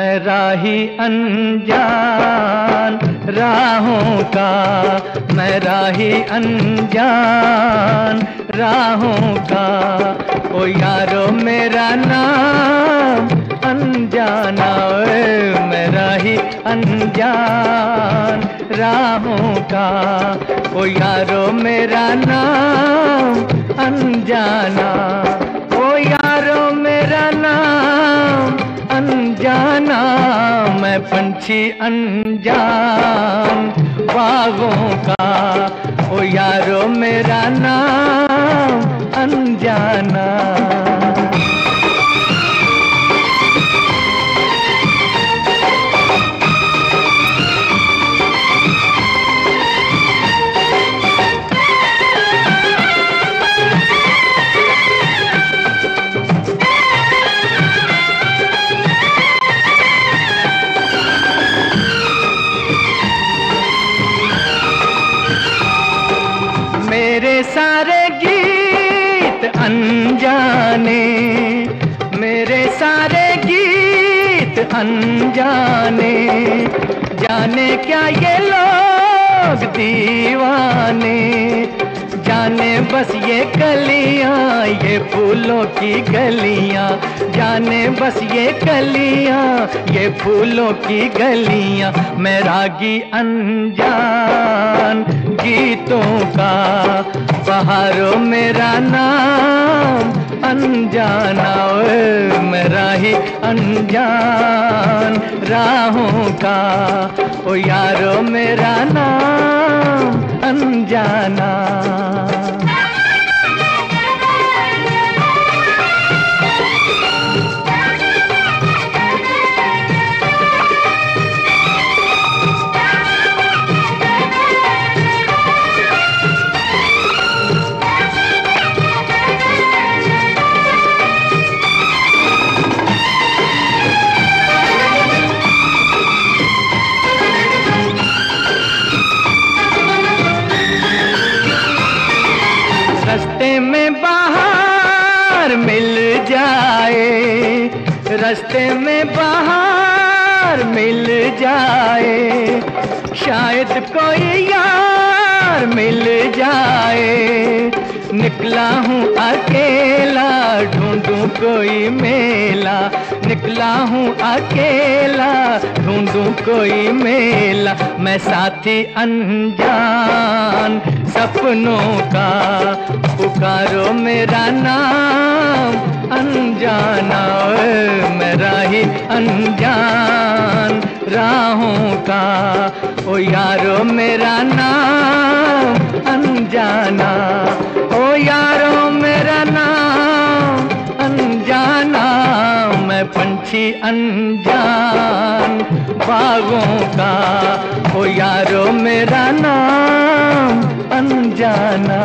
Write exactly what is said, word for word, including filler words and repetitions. मैं राही अनजान राहों का, मैं राही अनजान राहों का, ओ यारो मेरा नाम अनजाना। मैं राही अनजान राहों का, ओ यारो मेरा नाम अनजाना, ओ यारो मेरा नाम अनजाना। मैं पंछी अनजान बागों का, ओ यारो मेरा नाम अनजाना। सारे गीत अनजाने, मेरे सारे गीत अनजाने, जाने क्या ये लोग दीवाने, जाने बस ये गलियां ये फूलों की गलियां, जाने बस ये गलियां ये फूलों की गलियां। मैं रागी अनजान गीतों का, बहारों मेरा नाम अनजाना। मैं राही अनजान राहों का, ओ यारो मेरा नाम अनजाना। रस्ते में बाहर मिल जाए, रस्ते में बाहर मिल जाए, शायद कोई यार मिल जाए। निकला हूँ अकेला ढूंढूं कोई मेला, निकला हूँ अकेला ढूंढूं कोई मेला। मैं साथी अनजान सपनों का, पुकारो मेरा नाम अनजाना। मैं राही अनजान राहों का, ओ यारो मेरा नाम अनजाना, ओ यारो मेरा नाम अनजाना। मैं पंछी अनजान बागों का, ओ यारो मेरा नाम अनजाना।